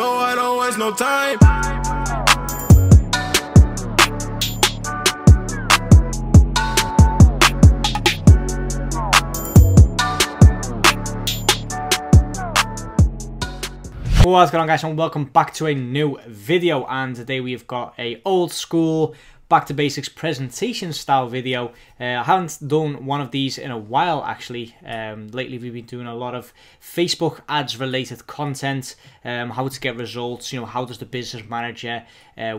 No, I don't waste no time. What's going on, guys, and welcome back to a new video. And today we've got a old school back to basics presentation style video. I haven't done one of these in a while, actually. Lately we've been doing a lot of Facebook ads related content, how to get results, you know, how does the business manager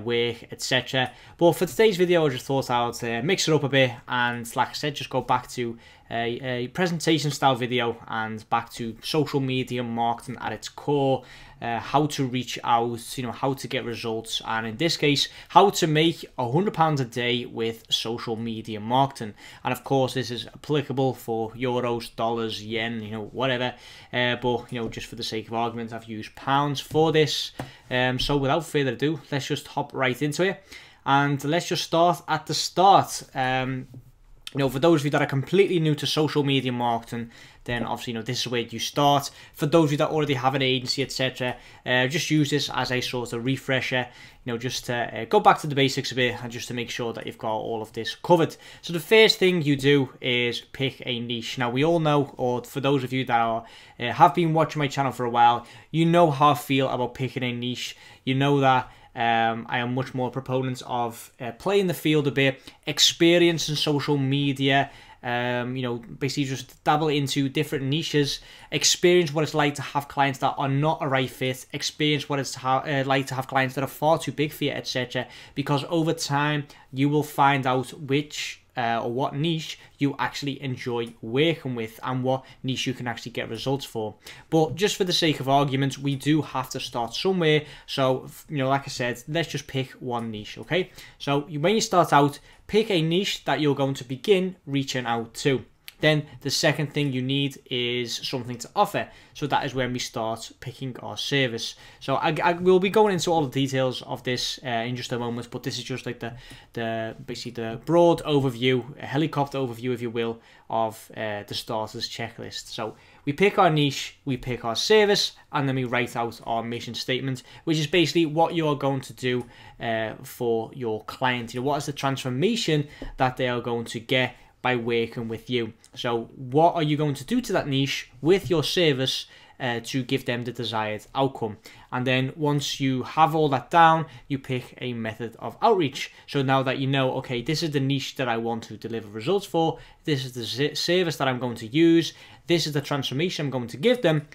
work, etc. But for today's video, I just thought I would mix it up a bit and, like I said, just go back to a presentation style video and back to social media marketing at its core, how to reach out, you know, how to get results, and in this case, how to make £100 a day with social media marketing. And of course, this is applicable for euros, dollars, yen, you know, whatever. But you know, just for the sake of argument, I've used pounds for this. So without further ado, let's just hop right into it, and let's just start at the start. You know, for those of you that are completely new to social media marketing, then obviously, you know, this is where you start. For those of you that already have an agency, etc., just use this as a sort of refresher, you know, just to go back to the basics a bit and just to make sure that you've got all of this covered. So the first thing you do is pick a niche. Now, we all know, or for those of you that are, have been watching my channel for a while, you know how I feel about picking a niche. You know that I am much more a proponent of playing the field a bit, experience in social media, you know, basically just dabble into different niches, experience what it's like to have clients that are not a right fit, experience what it's like to have clients that are far too big for you, etc. Because over time, you will find out which or what niche you actually enjoy working with and what niche you can actually get results for. But just for the sake of argument, we do have to start somewhere. So, you know, like I said, let's just pick one niche, okay? So when you start out, pick a niche that you're going to begin reaching out to. Then the second thing you need is something to offer. So that is when we start picking our service. So I will be going into all the details of this in just a moment, but this is just like the basically the broad overview, a helicopter overview, if you will, of the starters checklist. So we pick our niche, we pick our service, and then we write out our mission statement, which is basically what you're going to do for your client. You know, what is the transformation that they are going to get by working with you? So what are you going to do to that niche with your service to give them the desired outcome? And then once you have all that down, you pick a method of outreach. So now that you know, okay, this is the niche that I want to deliver results for, this is the service that I'm going to use, this is the transformation I'm going to give them,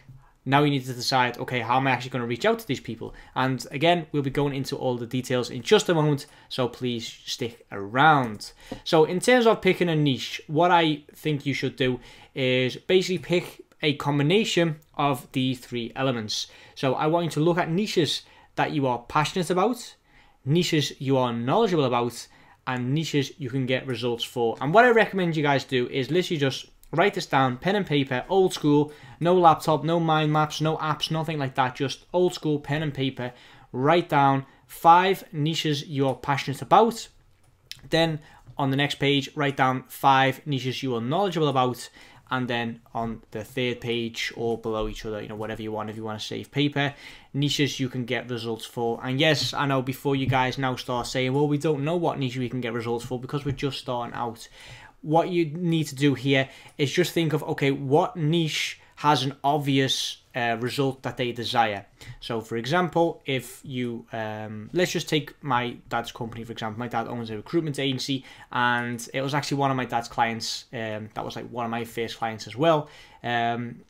now you need to decide, okay, how am I actually going to reach out to these people? And again, we'll be going into all the details in just a moment, so please stick around. So in terms of picking a niche, what I think you should do is basically pick a combination of the three elements. So I want you to look at niches that you are passionate about, niches you are knowledgeable about, and niches you can get results for. And what I recommend you guys do is literally just write this down, pen and paper, old school, no laptop, no mind maps, no apps, nothing like that, just old school pen and paper. Write down 5 niches you're passionate about. Then on the next page, write down 5 niches you are knowledgeable about. And then on the third page or below each other, you know, whatever you want, if you want to save paper, niches you can get results for. And yes, I know before you guys now start saying, well, we don't know what niche we can get results for because we're just starting out. What you need to do here is just think of, okay, what niche has an obvious result that they desire. So for example, if you, let's just take my dad's company, for example. My dad owns a recruitment agency, and it was actually one of my dad's clients. That was like one of my first clients as well. And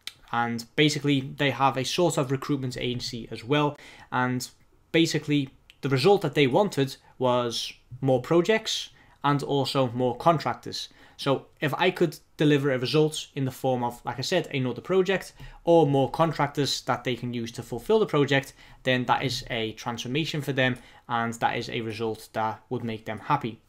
basically they have a sort of recruitment agency as well. And basically the result that they wanted was more projects and also more contractors. So if I could deliver a result in the form of, like I said, another project or more contractors that they can use to fulfill the project, then that is a transformation for them, and that is a result that would make them happy.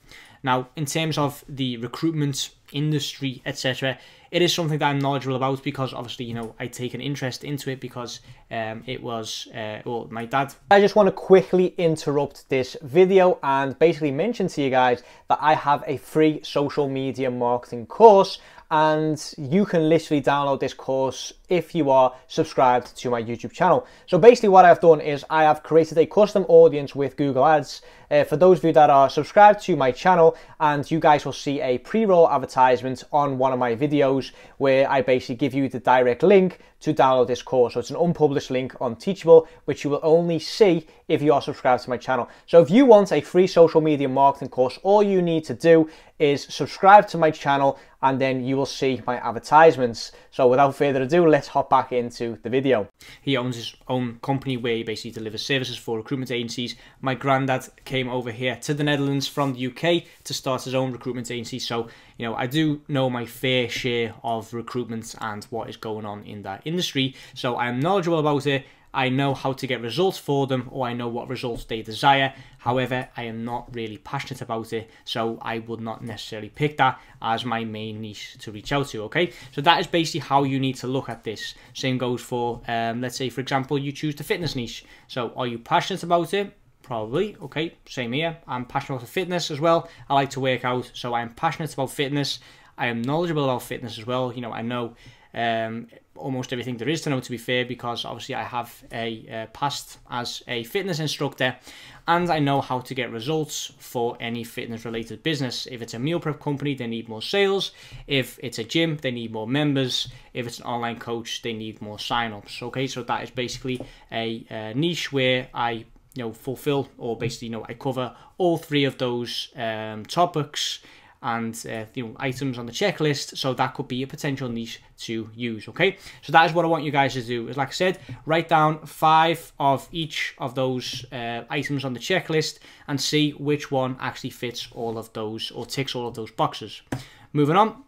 Now, in terms of the recruitment industry, etc., it is something that I'm knowledgeable about because obviously, you know, I take an interest into it because it was, well, my dad. I just want to quickly interrupt this video and basically mention to you guys that I have a free social media marketing course and you can literally download this course if you are subscribed to my YouTube channel. So basically what I've done is I have created a custom audience with Google Ads for those of you that are subscribed to my channel, and you guys will see a pre-roll advertisement on one of my videos where I basically give you the direct link to download this course. So it's an unpublished link on Teachable, which you will only see if you are subscribed to my channel. So if you want a free social media marketing course, all you need to do is subscribe to my channel, and then you will see my advertisements. So without further ado, let's hop back into the video. He owns his own company where he basically delivers services for recruitment agencies. My granddad came over here to the Netherlands from the UK to start his own recruitment agency. So, you know, I do know my fair share of recruitment and what is going on in that industry. So I am knowledgeable about it. I know how to get results for them, or I know what results they desire. However, I am not really passionate about it, so I would not necessarily pick that as my main niche to reach out to, okay? So that is basically how you need to look at this. Same goes for, let's say, for example, you choose the fitness niche. So are you passionate about it? Probably, okay, same here. I'm passionate about fitness as well. I like to work out, so I am passionate about fitness. I am knowledgeable about fitness as well. You know, I know almost everything there is to know, to be fair, because obviously I have a past as a fitness instructor, and I know how to get results for any fitness related business. If it's a meal prep company, they need more sales. If it's a gym, they need more members. If it's an online coach, they need more sign-ups, okay? So that is basically a niche where I, you know, fulfill, or basically, you know, I cover all three of those topics and you know, items on the checklist. So that could be a potential niche to use, okay? So that is what I want you guys to do, is, like I said, write down 5 of each of those items on the checklist and see which one actually fits all of those, or ticks all of those boxes. Moving on.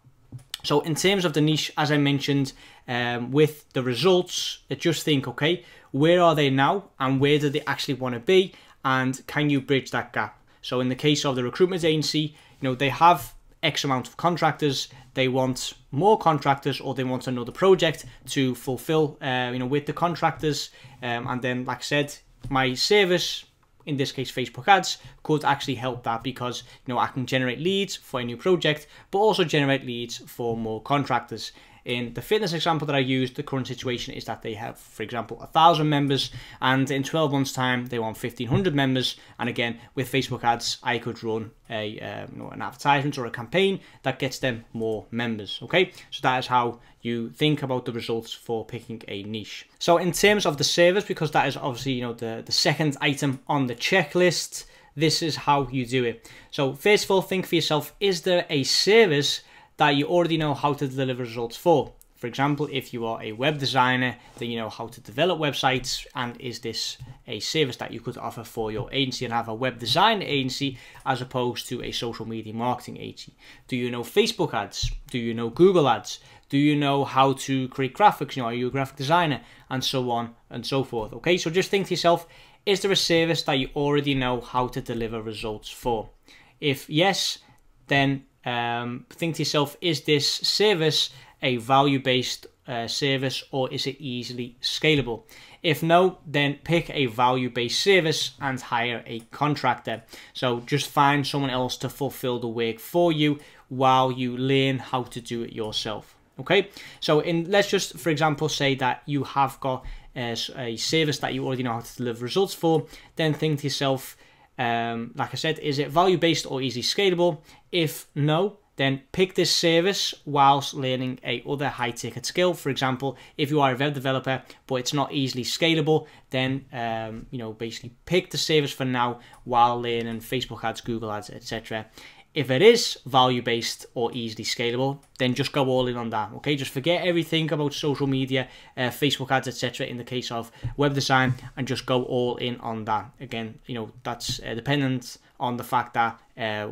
So in terms of the niche, as I mentioned, with the results, just think, okay, where are they now and where do they actually want to be, and can you bridge that gap? So in the case of the recruitment agency, you know, they have X amount of contractors, they want more contractors, or they want another project to fulfill, you know, with the contractors. And then, like I said, my service, in this case Facebook ads, could actually help that, because, you know, I can generate leads for a new project, but also generate leads for more contractors. In the fitness example that I used, the current situation is that they have, for example, 1,000 members, and in 12 months' time, they want 1,500 members. And again, with Facebook ads, I could run a you know, an advertisement or a campaign that gets them more members. Okay, so that is how you think about the results for picking a niche. So in terms of the service, because that is obviously, you know, the second item on the checklist, this is how you do it. So first of all, think for yourself: is there a service that you already know how to deliver results for? For example, if you are a web designer, then you know how to develop websites, and is this a service that you could offer for your agency and have a web design agency as opposed to a social media marketing agency? Do you know Facebook ads? Do you know Google ads? Do you know how to create graphics? You know, are you a graphic designer? And so on and so forth, okay? So just think to yourself, is there a service that you already know how to deliver results for? If yes, then think to yourself, is this service a value-based service, or is it easily scalable? If no, then pick a value-based service and hire a contractor. So just find someone else to fulfill the work for you while you learn how to do it yourself. Okay, so let's just, for example, say that you have got a service that you already know how to deliver results for. Then think to yourself, like I said, is it value-based or easily scalable? If no, then pick this service whilst learning a other high-ticket skill. For example, if you are a web developer, but it's not easily scalable, then you know, basically pick the service for now while learning Facebook ads, Google ads, etc. If it is value-based or easily scalable, then just go all in on that, okay? Just forget everything about social media, Facebook ads, etc. in the case of web design, and just go all in on that. Again, you know, that's dependent on the fact that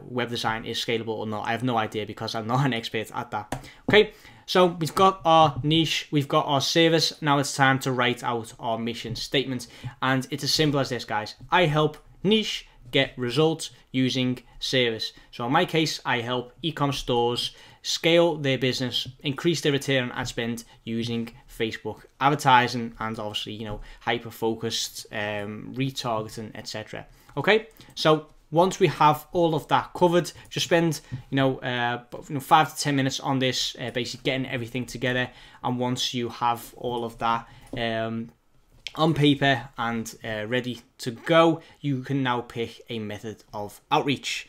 web design is scalable or not. I have no idea because I'm not an expert at that, okay? So we've got our niche, we've got our service. Now it's time to write out our mission statement. And it's as simple as this, guys. I help niche get results using service. So in my case, I help e-commerce stores scale their business, increase their return on ad spend using Facebook advertising, and obviously, you know, hyper-focused retargeting, etc. Okay, so Once we have all of that covered, just spend 5 to 10 minutes on this, basically getting everything together. And once you have all of that on paper and ready to go, you can now pick a method of outreach.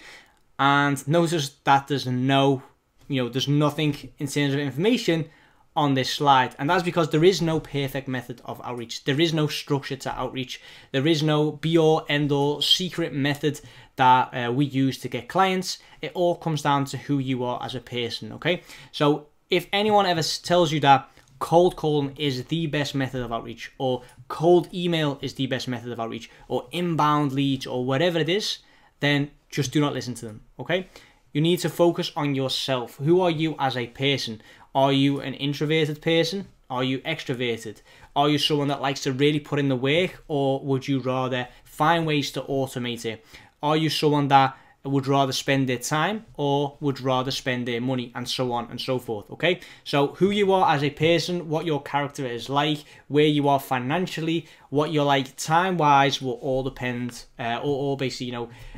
And notice that there's no, there's nothing in terms of information on this slide, and that's because there is no perfect method of outreach. There is no structure to outreach. There is no be all end all secret method that we use to get clients. It all comes down to who you are as a person, okay? So if anyone ever tells you that cold calling is the best method of outreach, or cold email is the best method of outreach, or inbound leads, or whatever it is, then just do not listen to them, okay? You need to focus on yourself. Who are you as a person? Are you an introverted person? Are you extroverted? Are you someone that likes to really put in the work, or would you rather find ways to automate it? Are you someone that would rather spend their time or would rather spend their money, and so on and so forth, okay? So who you are as a person, what your character is like, where you are financially, what you're like time-wise will all depend,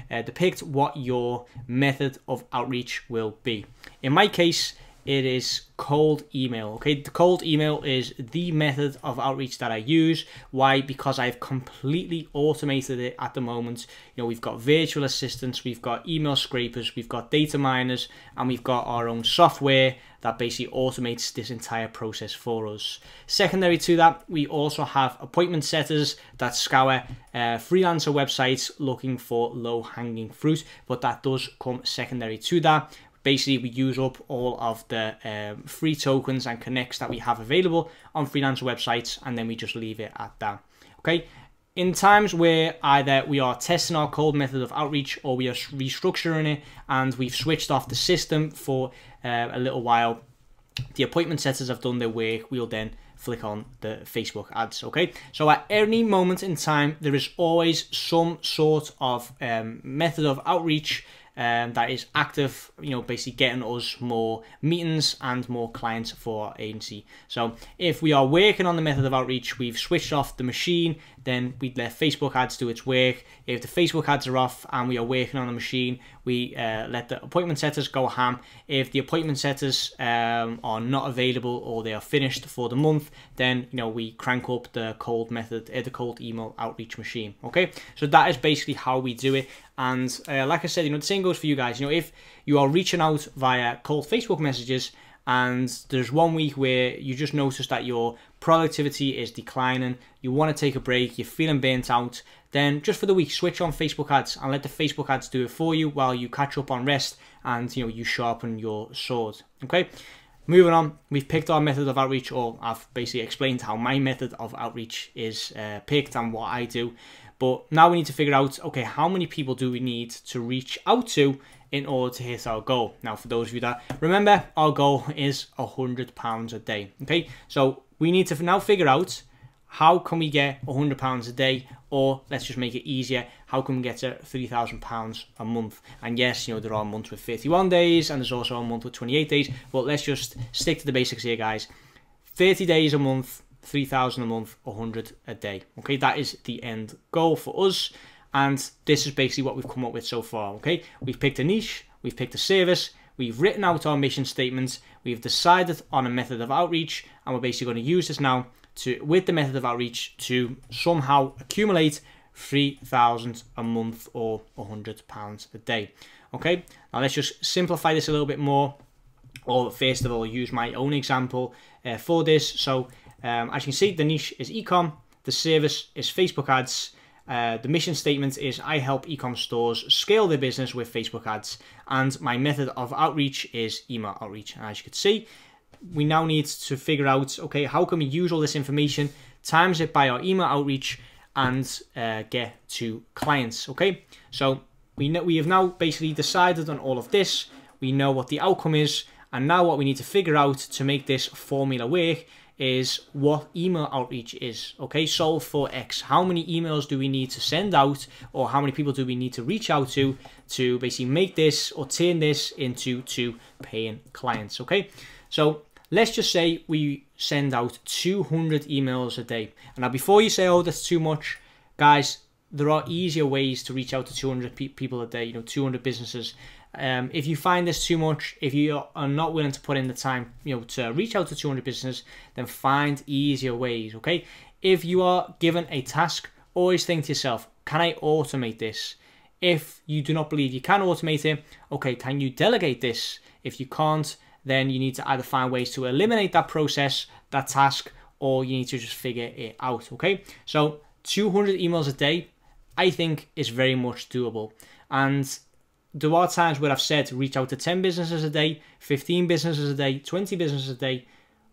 depict what your method of outreach will be. In my case, it is cold email, okay? The cold email is the method of outreach that I use. Why? Because I've completely automated it at the moment. We've got virtual assistants, we've got email scrapers, we've got data miners, and we've got our own software that basically automates this entire process for us. Secondary to that, we also have appointment setters that scour freelancer websites looking for low-hanging fruit, but that does come secondary to that. Basically, we use up all of the free tokens and connects that we have available on freelancer websites, and then we just leave it at that, okay? In times where either we are testing our cold method of outreach or we are restructuring it and we've switched off the system for a little while, the appointment setters have done their work, we'll then flick on the Facebook ads, okay? So at any moment in time, there is always some sort of method of outreach that is active, basically getting us more meetings and more clients for our agency. So if we are working on the method of outreach, we've switched off the machine, then we'd let Facebook ads do its work. If the Facebook ads are off and we are working on the machine, we let the appointment setters go ham. If the appointment setters are not available or they are finished for the month, then we crank up the cold method, the cold email outreach machine, okay? So that is basically how we do it. And like I said, the same goes for you guys. If you are reaching out via cold Facebook messages and there's one week where you just notice that your productivity is declining, you want to take a break, you're feeling burnt out, then just for the week, switch on Facebook ads and let the Facebook ads do it for you while you catch up on rest and, you sharpen your sword, okay? Moving on, we've picked our method of outreach, or I've basically explained how my method of outreach is picked and what I do. But now we need to figure out, okay, how many people do we need to reach out to in order to hit our goal? Now, for those of you that remember, our goal is £100 a day, okay? So we need to now figure out how can we get £100 a day, or let's just make it easier, how can we get to £3,000 a month? And yes, there are months with 31 days and there's also a month with 28 days, but let's just stick to the basics here, guys. 30 days a month, 3,000 a month, 100 a day. Okay, that is the end goal for us. And this is basically what we've come up with so far. Okay, we've picked a niche, we've picked a service, we've written out our mission statements, we've decided on a method of outreach, and we're basically going to use this now to, with the method of outreach, to somehow accumulate 3,000 a month or £100 a day. Okay, now let's just simplify this a little bit more. Or first of all, use my own example for this. So as you can see, the niche is e-com, the service is Facebook ads, the mission statement is I help e-com stores scale their business with Facebook ads, and my method of outreach is email outreach. And as you can see, we now need to figure out, okay, how can we use all this information, times it by our email outreach, and get to clients, okay? So we have now basically decided on all of this, we know what the outcome is, and now what we need to figure out to make this formula work is what email outreach is, okay? Solve for X. How many emails do we need to send out, or how many people do we need to reach out to basically make this or turn this into 2 paying clients, okay? So let's just say we send out 200 emails a day. And now before you say, oh, that's too much, guys, there are easier ways to reach out to 200 people a day, 200 businesses. If you find this too much, if you are not willing to put in the time, to reach out to 200 businesses, then find easier ways, okay? If you are given a task, always think to yourself, can I automate this? If you do not believe you can automate it, okay, can you delegate this? If you can't, then you need to either find ways to eliminate that process, that task, or you need to just figure it out, okay? So 200 emails a day, I think, is very much doable. And there are times where I've said reach out to 10 businesses a day, 15 businesses a day, 20 businesses a day,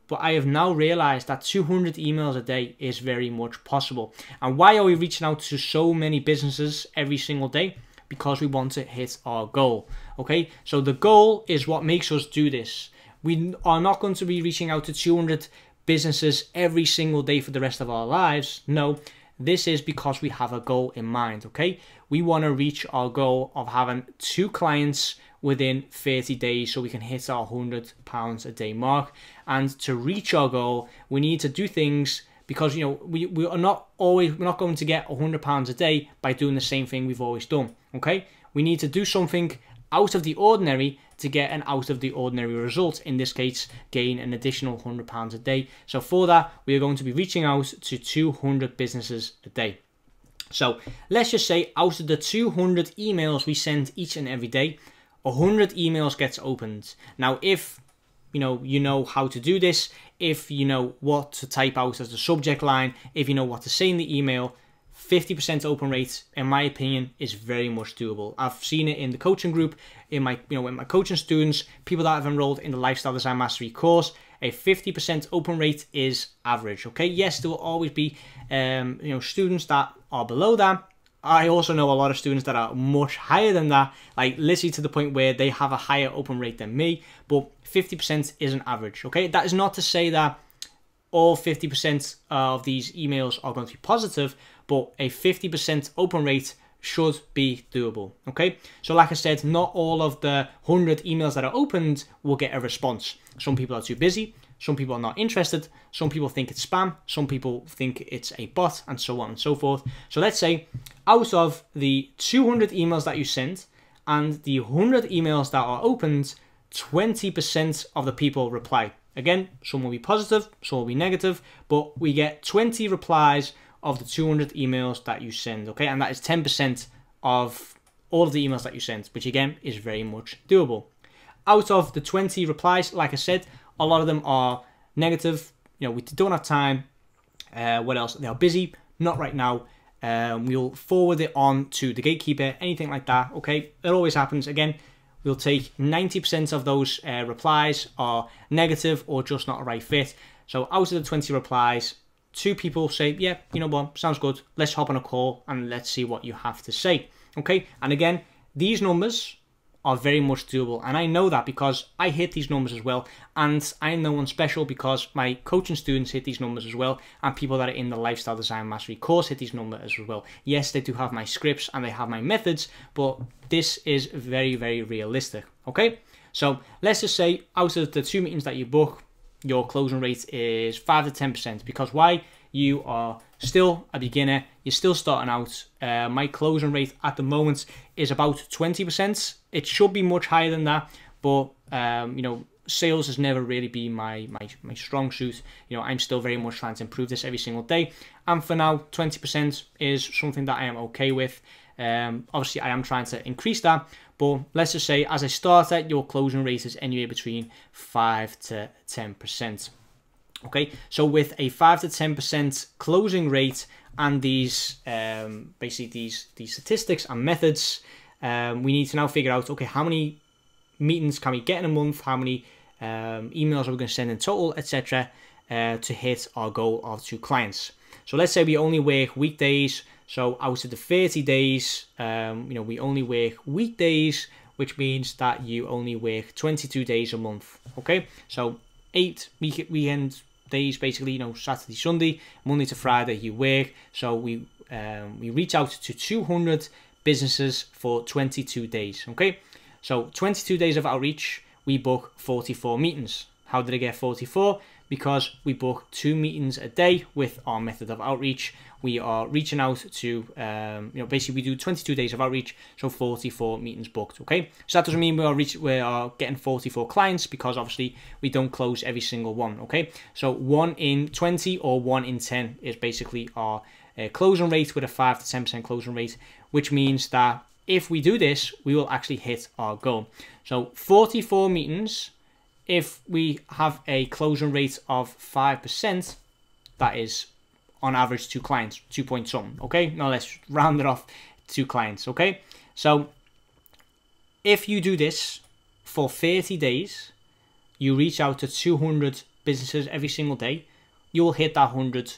but I have now realized that 200 emails a day is very much possible. And why are we reaching out to so many businesses every single day? Because we want to hit our goal, okay? So the goal is what makes us do this. We are not going to be reaching out to 200 businesses every single day for the rest of our lives. No, this is because we have a goal in mind, okay? We want to reach our goal of having 2 clients within 30 days so we can hit our £100 a day mark. And to reach our goal, we need to do things because, we are not always, we're not going to get £100 a day by doing the same thing we've always done, okay? We need to do something out of the ordinary to get an out of the ordinary result. In this case, gain an additional £100 a day. So for that, we are going to be reaching out to 200 businesses a day. So let's just say out of the 200 emails we send each and every day, 100 emails gets opened. Now, if you know how to do this, if you know what to type out as the subject line, if you know what to say in the email, 50% open rate, in my opinion, is very much doable. I've seen it in the coaching group, in my with my coaching students, people that have enrolled in the Lifestyle Design Mastery course. A 50% open rate is average. Okay, yes, there will always be students that are below that. I also know a lot of students that are much higher than that, like literally to the point where they have a higher open rate than me, but 50% is an average, okay? That is not to say that all 50% of these emails are going to be positive, but a 50% open rate should be doable, okay? So like I said, not all of the 100 emails that are opened will get a response. Some people are too busy, some people are not interested, some people think it's spam, some people think it's a bot, and so on and so forth. So let's say out of the 200 emails that you send and the 100 emails that are opened, 20% of the people reply. Again, some will be positive, some will be negative, but we get 20 replies of the 200 emails that you send, okay? And that is 10% of all of the emails that you send, which again is very much doable. Out of the 20 replies, like I said, a lot of them are negative. We don't have time. What else? They are busy. Not right now. We'll forward it on to the gatekeeper, anything like that. Okay, it always happens. Again, we'll take 90% of those replies are negative or just not a right fit. So out of the 20 replies, 2 people say, yeah, what, sounds good. Let's hop on a call and let's see what you have to say. Okay, and again, these numbers are very much doable, and I know that because I hit these numbers as well, and I'm no one special because my coaching students hit these numbers as well, and people that are in the Lifestyle Design Mastery course hit these numbers as well. Yes, they do have my scripts and they have my methods, but this is very, very realistic, okay? So let's just say out of the 2 meetings that you book, your closing rate is 5 to 10%, because why? You are still a beginner, you're still starting out. My closing rate at the moment is about 20%. It should be much higher than that, but sales has never really been my strong suit. I'm still very much trying to improve this every single day, and for now 20% is something that I am okay with. Obviously I am trying to increase that, but let's just say as a starter your closing rate is anywhere between 5 to 10%. Okay, so with a 5 to 10% closing rate and these basically these statistics and methods, we need to now figure out, okay, how many meetings can we get in a month, how many emails are we going to send in total, etc., to hit our goal of 2 clients. So let's say we only work weekdays, so out of the 30 days, we only work weekdays, which means that you only work 22 days a month, okay? So 8 weekend days, basically, Saturday, Sunday, Monday to Friday you work. So we reach out to 200 businesses for 22 days, okay? So 22 days of outreach, we book 44 meetings. How did I get 44? because we book 2 meetings a day with our method of outreach. We are reaching out to, basically we do 22 days of outreach, so 44 meetings booked, okay? So that doesn't mean we are getting 44 clients, because obviously we don't close every single one, okay? So 1 in 20 or 1 in 10 is basically our closing rate with a 5 to 10% closing rate, which means that if we do this, we will actually hit our goal. So 44 meetings, if we have a closing rate of 5%, that is on average 2 clients, 2 point some, okay? Now let's round it off 2 clients, okay? So if you do this for 30 days, you reach out to 200 businesses every single day, you will hit that £100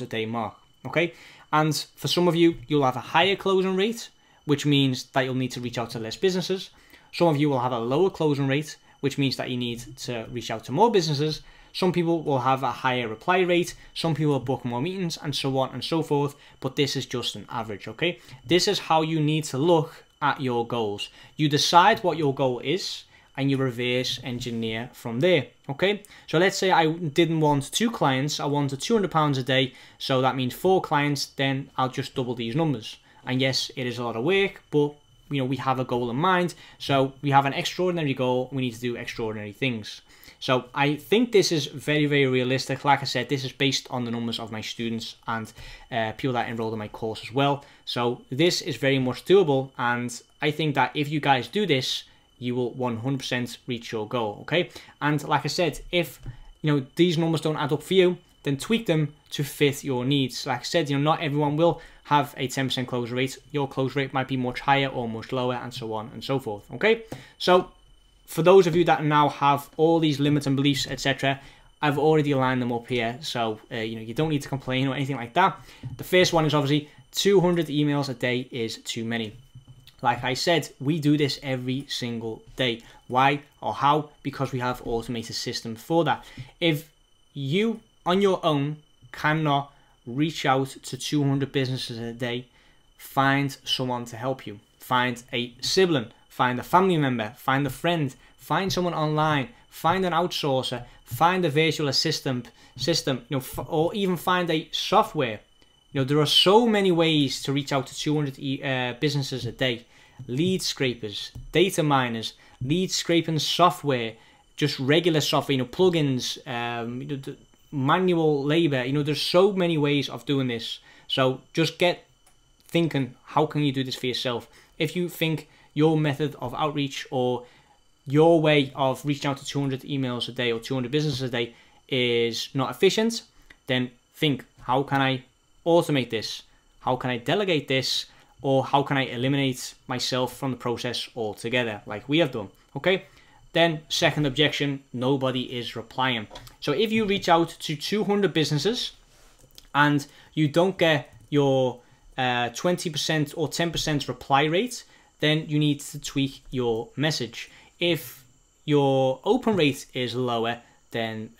a day mark, okay? And for some of you, you'll have a higher closing rate, which means that you'll need to reach out to less businesses. Some of you will have a lower closing rate, which means that you need to reach out to more businesses. Some people will have a higher reply rate, some people will book more meetings, and so on and so forth, but this is just an average, okay? This is how you need to look at your goals. You decide what your goal is, and you reverse engineer from there, okay? So let's say I didn't want 2 clients, I wanted £200 a day, so that means 4 clients, then I'll just double these numbers. And yes, it is a lot of work, but you know, we have a goal in mind, so we have an extraordinary goal, we need to do extraordinary things. So I think this is very, very realistic. Like I said, this is based on the numbers of my students and people that enrolled in my course as well. So this is very much doable, and I think that if you guys do this, you will 100% reach your goal, okay? And like I said, if you know these numbers don't add up for you, then tweak them to fit your needs. Like I said, you know, not everyone will have a 10% close rate. Your close rate might be much higher or much lower, and so on and so forth, okay? So for those of you that now have all these limits and beliefs, etc., I've already aligned them up here, so you don't need to complain or anything like that. The first one is obviously 200 emails a day is too many. Like I said, we do this every single day. Why or how? Because we have an automated system for that. If you on your own cannot reach out to 200 businesses a day, find someone to help you. Find a sibling, find a family member, find a friend, find someone online, find an outsourcer, find a virtual assistant system, or even find a software. You know, there are so many ways to reach out to 200 businesses a day. Lead scrapers, data miners, lead scraping software, just regular software, plugins, manual labor, there's so many ways of doing this. So just get thinking, how can you do this for yourself? If you think your method of outreach or your way of reaching out to 200 emails a day or 200 businesses a day is not efficient, then think, how can I automate this? How can I delegate this? Or how can I eliminate myself from the process altogether, like we have done, okay? Then second objection, nobody is replying. So if you reach out to 200 businesses and you don't get your 20% or 10% reply rate, then you need to tweak your message. If your open rate is lower than,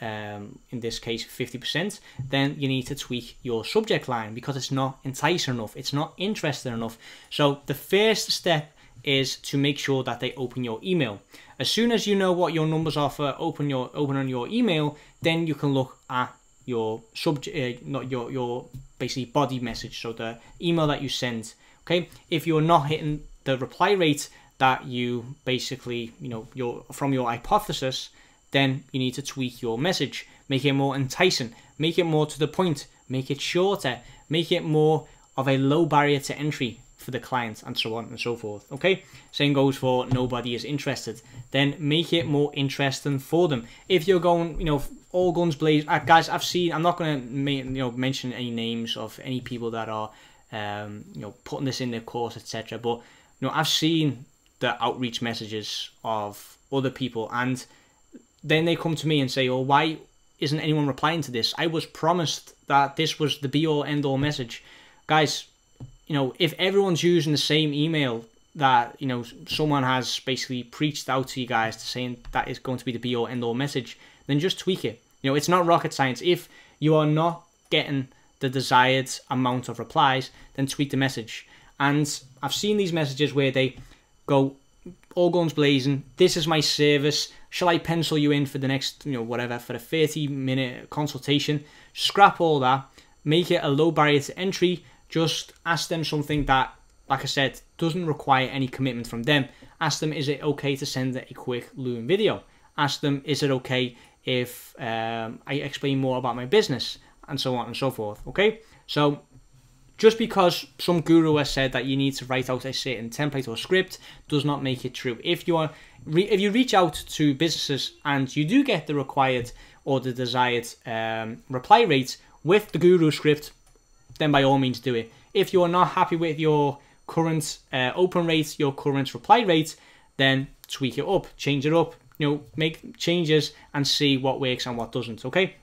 in this case, 50%, then you need to tweak your subject line because it's not enticing enough, it's not interesting enough. So the first step is to make sure that they open your email. As soon as you know what your numbers are for opening your email, then you can look at your subject, not your basically body message, so the email that you send. Okay, if you're not hitting the reply rate that you basically from your hypothesis, then you need to tweak your message, make it more enticing, make it more to the point, make it shorter, make it more of a low barrier to entry for the clients, and so on and so forth, okay? Same goes for nobody is interested. Then make it more interesting for them. If you're going, all guns blazing, guys, I'm not going to mention any names of any people that are putting this in their course, etc., but I've seen the outreach messages of other people, and then they come to me and say, oh, why isn't anyone replying to this? I was promised that this was the be-all end-all message. Guys, if everyone's using the same email that, someone has basically preached out to you guys to saying that is going to be the be-all end-all message, then just tweak it. It's not rocket science. If you are not getting the desired amount of replies, then tweak the message. And I've seen these messages where they go all guns blazing. This is my service. shall I pencil you in for the next, whatever, for a 30-minute consultation? Scrap all that, make it a low barrier to entry. Just ask them something that, like I said, doesn't require any commitment from them. Ask them, is it okay to send a quick Loom video? Ask them, is it okay if I explain more about my business? And so on and so forth, okay? So just because some guru has said that you need to write out a certain template or script does not make it true. If you reach out to businesses and you do get the required or the desired reply rates with the guru script, then by all means do it. If you are not happy with your current open rates, your current reply rates, then tweak it up, change it up, make changes and see what works and what doesn't, okay?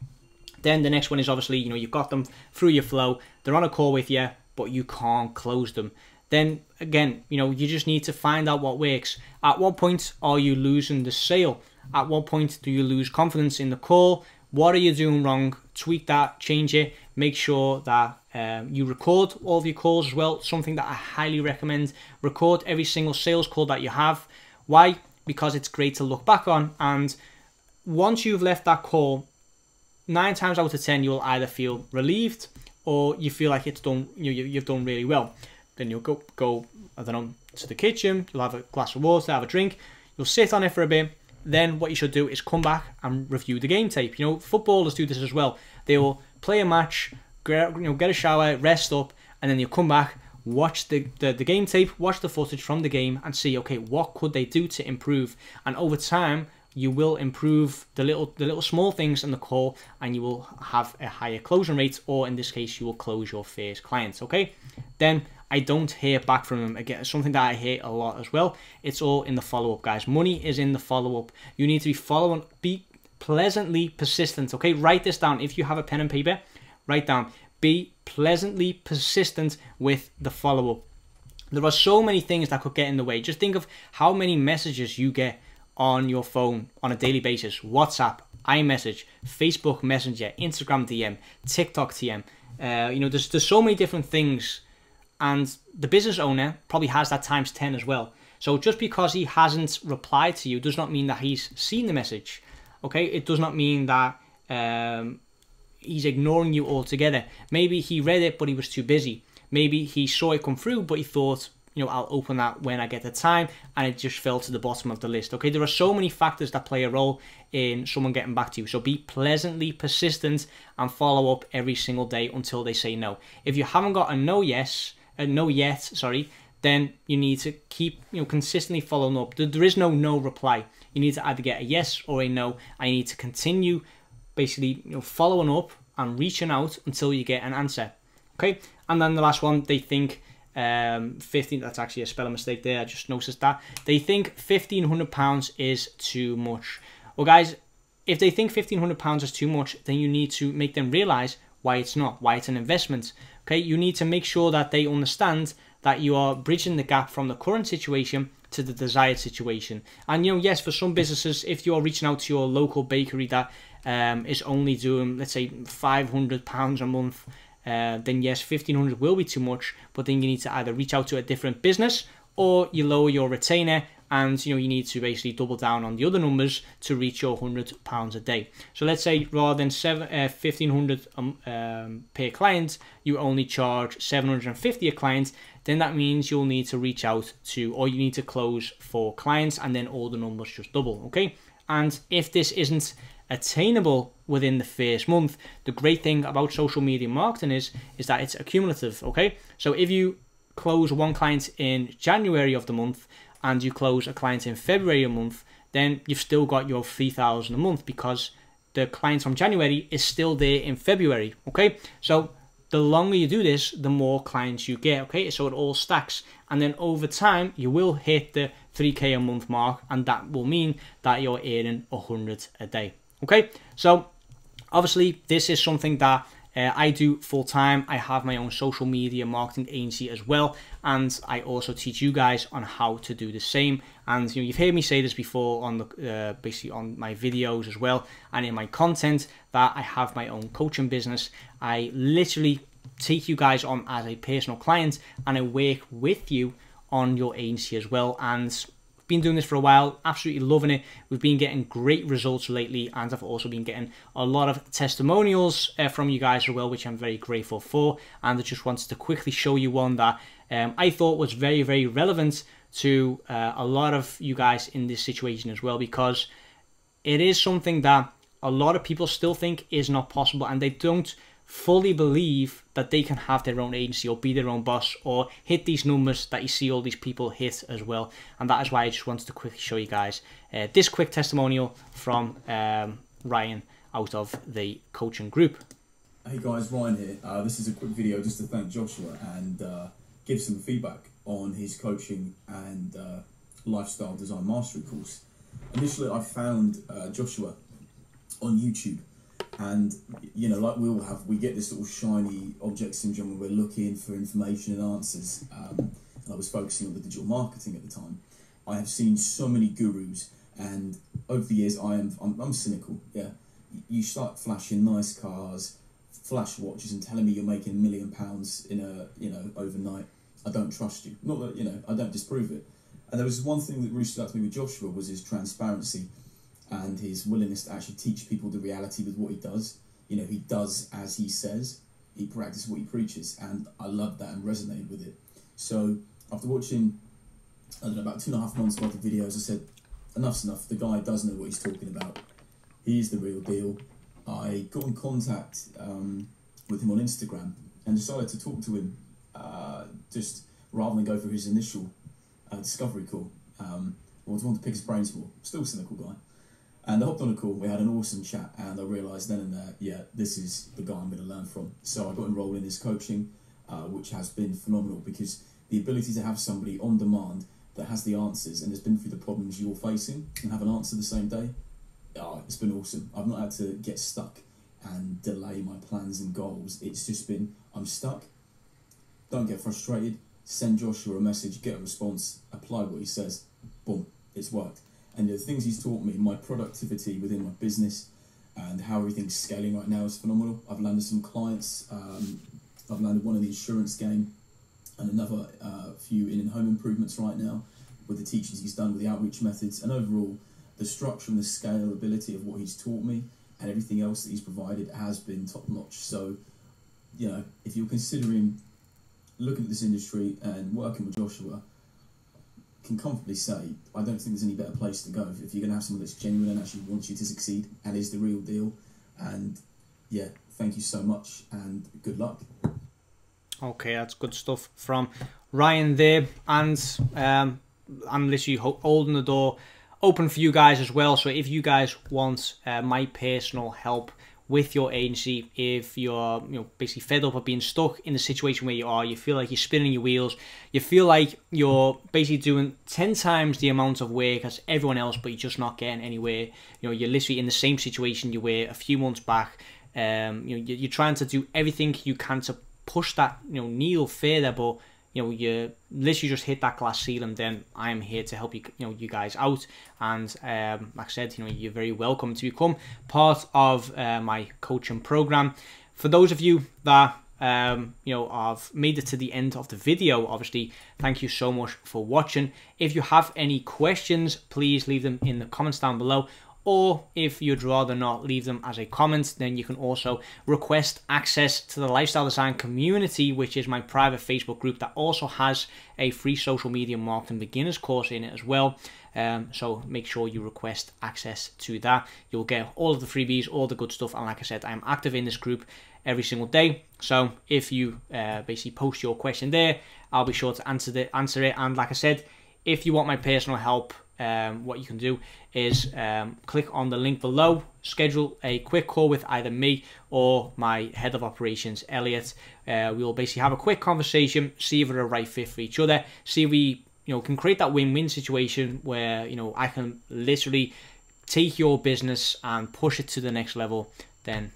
Then the next one is obviously, you've got them through your flow, they're on a call with you, but you can't close them. Then again, you just need to find out what works. At what point are you losing the sale? At what point do you lose confidence in the call? What are you doing wrong? Tweak that, change it. Make sure that you record all of your calls as well. Something that I highly recommend. Record every single sales call that you have. Why? Because it's great to look back on. And once you've left that call, 9 times out of 10, you'll either feel relieved or you feel like it's done. You've done really well. Then you'll go, I don't know, to the kitchen. You'll have a glass of water, have a drink. You'll sit on it for a bit. Then what you should do is come back and review the game tape. Footballers do this as well. They will play a match, get a shower, rest up, and then you come back, watch the game tape, watch the footage from the game, and see, okay, what could they do to improve? And over time, you will improve the little small things in the call, and you will have a higher closing rate, or in this case, you will close your first client, okay? Then I don't hear back from them. Again, something that I hear a lot as well. It's all in the follow-up, guys. Money is in the follow-up. You need to be following, be pleasantly persistent, okay? Write this down. If you have a pen and paper, write down. Be pleasantly persistent with the follow-up. There are so many things that could get in the way. Just think of how many messages you get on your phone on a daily basis. WhatsApp, iMessage, Facebook Messenger, Instagram DM, TikTok DM. There's so many different things. And the business owner probably has that times 10 as well. So just because he hasn't replied to you does not mean that he's seen the message, okay? It does not mean that he's ignoring you altogether. Maybe he read it, but he was too busy. Maybe he saw it come through, but he thought, I'll open that when I get the time, and it just fell to the bottom of the list, okay? There are so many factors that play a role in someone getting back to you. So be pleasantly persistent and follow up every single day until they say no. If you haven't got a no yet, then you need to keep consistently following up. There is no reply. You need to either get a yes or a no. I need to continue basically following up and reaching out until you get an answer, okay? And then the last one, they think 15, that's actually a spelling mistake there, I just noticed that. They think £1,500 is too much. Well guys, if they think £1,500 is too much, then you need to make them realize why it's not, why it's an investment. Okay, you need to make sure that they understand that you are bridging the gap from the current situation to the desired situation. And yes, for some businesses, if you are reaching out to your local bakery that is only doing, let's say, £500 a month, then yes, £1,500 will be too much. But then you need to either reach out to a different business, or you lower your retainer, and you need to basically double down on the other numbers to reach your £100 a day. So let's say rather than £1,500 per client, you only charge £750 a client. Then that means you'll need to reach out to, or you need to close 4 clients, and then all the numbers just double. Okay, and if this isn't attainable within the first month, the great thing about social media marketing is that it's accumulative. Okay, so if you close 1 client in January of the month, and you close a client in February a month, then you've still got your £3,000 a month, because the client from January is still there in February, okay? So the longer you do this, the more clients you get, okay? So it all stacks. And then over time, you will hit the 3K a month mark, and that will mean that you're earning £100 a day, okay? So obviously, this is something that I do full-time. I have my own social media marketing agency as well, and I also teach you guys on how to do the same. And you've heard me say this before on the basically on my videos as well, and in my content, that I have my own coaching business. I literally take you guys on as a personal client, and I work with you on your agency as well, and been doing this for a while, absolutely loving it. We've been getting great results lately, and I've also been getting a lot of testimonials from you guys as well, which I'm very grateful for. And I just wanted to quickly show you one that I thought was very, very relevant to a lot of you guys in this situation as well, because it is something that a lot of people still think is not possible, and they don't fully believe that they can have their own agency or be their own boss or hit these numbers that you see all these people hit as well. And that is why I just wanted to quickly show you guys this quick testimonial from Ryan out of the coaching group. Hey guys, Ryan here. This is a quick video just to thank Joshua and give some feedback on his coaching and lifestyle design mastery course. Initially I found Joshua on YouTube. And, you know, like we all have, we get this little shiny object syndrome where we're looking for information and answers. And I was focusing on the digital marketing at the time. I have seen so many gurus, and over the years, I'm cynical, yeah. You start flashing nice cars, flash watches, and telling me you're making £1 million in a, you know, overnight. I don't trust you. Not that, you know, I don't disprove it. And there was one thing that really stood out to me with Joshua was his transparency and his willingness to actually teach people the reality with what he does. You know, he does as he says, he practices what he preaches, and I loved that and resonated with it. So after watching, I don't know, about 2.5 months worth of videos, I said, enough's enough, the guy does know what he's talking about. He's the real deal. I got in contact with him on Instagram and decided to talk to him, just rather than go through his initial discovery call. I wanted to pick his brains more, still a cynical guy. And I hopped on a call, we had an awesome chat, and I realised then and there, yeah, this is the guy I'm going to learn from. So I got enrolled in his coaching, which has been phenomenal, because the ability to have somebody on demand that has the answers and has been through the problems you're facing and have an answer the same day, oh, it's been awesome. I've not had to get stuck and delay my plans and goals. It's just been, I'm stuck, don't get frustrated, send Joshua a message, get a response, apply what he says, boom, it's worked. And the things he's taught me, my productivity within my business and how everything's scaling right now is phenomenal. I've landed some clients. I've landed one in the insurance game and another few in home improvements right now with the teachings he's done with the outreach methods. And overall, the structure and the scalability of what he's taught me and everything else that he's provided has been top notch. So, you know, if you're considering looking at this industry and working with Joshua, can comfortably say I don't think there's any better place to go if you're going to have someone that's genuine and actually wants you to succeed and is the real deal. And yeah, thank you so much and good luck. Okay, that's good stuff from Ryan there, and I'm literally holding the door open for you guys as well. So if you guys want my personal help with your agency, if you're, you know, basically fed up of being stuck in the situation where you are, you feel like you're spinning your wheels, you feel like you're basically doing 10 times the amount of work as everyone else, but you're just not getting anywhere. You know, you're literally in the same situation you were a few months back. You know, you're trying to do everything you can to push that, you know, needle further, but you know, you literally just hit that glass ceiling, then I'm here to help you, you know, you guys out. And like I said, you know, you're very welcome to become part of my coaching program. For those of you that, you know, I've made it to the end of the video, obviously, thank you so much for watching. If you have any questions, please leave them in the comments down below. Or if you'd rather not leave them as a comment, then you can also request access to the Lifestyle Design Community, which is my private Facebook group that also has a free social media marketing beginners course in it as well. So make sure you request access to that. You'll get all of the freebies, all the good stuff. And like I said, I'm active in this group every single day. So if you basically post your question there, I'll be sure to answer it. And like I said, if you want my personal help, what you can do is click on the link below, schedule a quick call with either me or my head of operations, Elliot. We will basically have a quick conversation, see if we're a right fit for each other, see if we, you know, can create that win-win situation where, you know, I can literally take your business and push it to the next level. Then,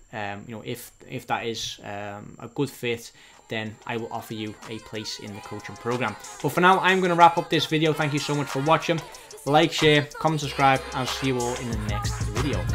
you know, if that is a good fit, then I will offer you a place in the coaching program. But for now, I'm going to wrap up this video. Thank you so much for watching. Like, share, comment, subscribe, and I'll see you all in the next video.